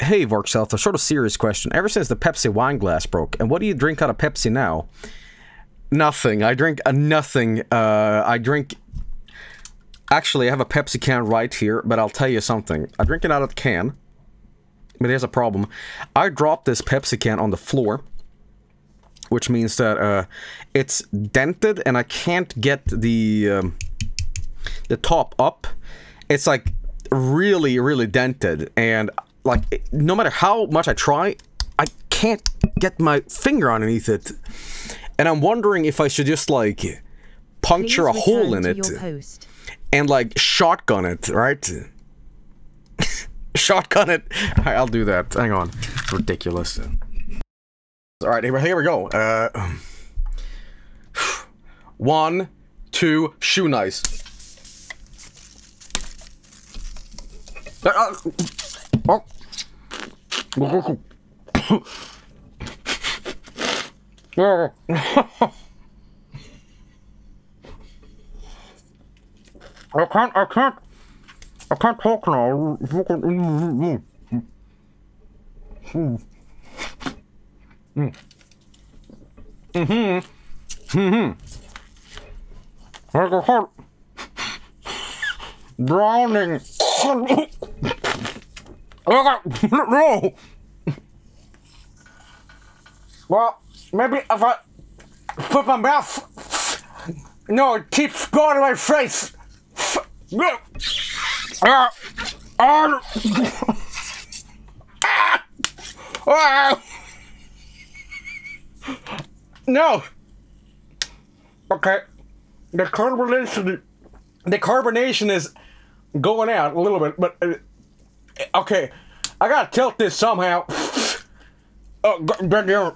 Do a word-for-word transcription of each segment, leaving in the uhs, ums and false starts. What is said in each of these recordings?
Hey, Vargskelethor, sort of serious question. Ever since the Pepsi wine glass broke, and what do you drink out of Pepsi now? Nothing. I drink uh, nothing. Uh, I drink... Actually, I have a Pepsi can right here, but I'll tell you something. I drink it out of the can, but there's a problem. I dropped this Pepsi can on the floor, which means that uh, it's dented, and I can't get the um, the top up. It's like really, really dented, and like it, no matter how much I try, I can't get my finger underneath it. And I'm wondering if I should just like puncture a hole in it and like shotgun it, right? Shotgun it. All right, I'll do that. Hang on. It's ridiculous. All right, here we go. Uh, one, two, shoe nice. Uh, uh, oh. I can't, I can't, I can't talk now. Mm. Mm-hmm. Mm-hmm. I got hurt. Drowning. I got, no. Well, maybe if I put my mouth, no, it keeps going to my face. No. Uh, uh, uh, no. Okay. The carbonation, the carbonation is going out a little bit, but uh, okay. I gotta tilt this somehow. Oh, back down.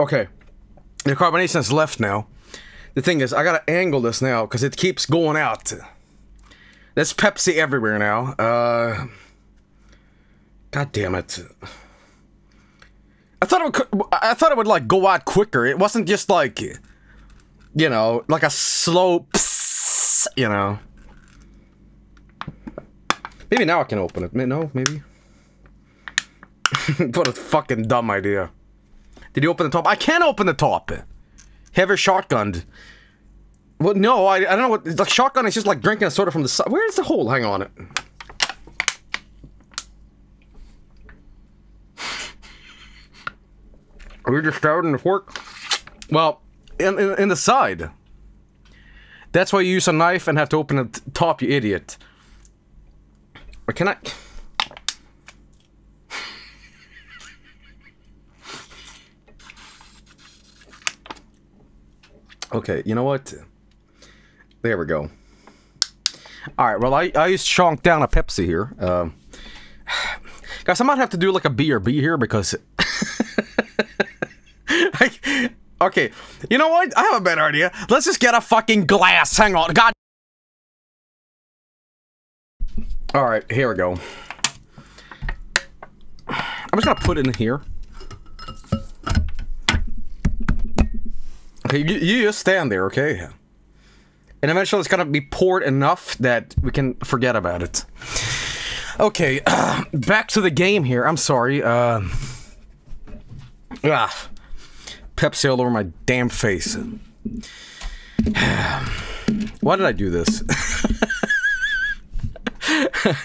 Okay. The carbonation is left now. The thing is, I gotta angle this now, because it keeps going out. There's Pepsi everywhere now. Uh, God damn it. I thought it would, I thought it would, like, go out quicker. It wasn't just, like, you know, like a slow psss, you know. Maybe now I can open it. No, maybe. What a fucking dumb idea. Did you open the top? I can't open the top! Heavy shotgunned. Well, no, I, I don't know what. Like, shotgun is just like drinking a soda from the side. Where is the hole? Hang on. Are we just starting to work? Well, in, in, in the side. That's why you use a knife and have to open the top, you idiot. Or can I? Okay, you know what? There we go. Alright, well, I, I just chonked down a Pepsi here. Uh, guys, I might have to do like a B R B here because... I, okay, you know what? I have a better idea. Let's just get a fucking glass. Hang on. God. Alright, here we go. I'm just gonna put it in here. You, you just stand there, okay? And eventually it's gonna be poured enough that we can forget about it. Okay, uh, back to the game here. I'm sorry. Uh, ah, Pepsi all over my damn face. Why did I do this?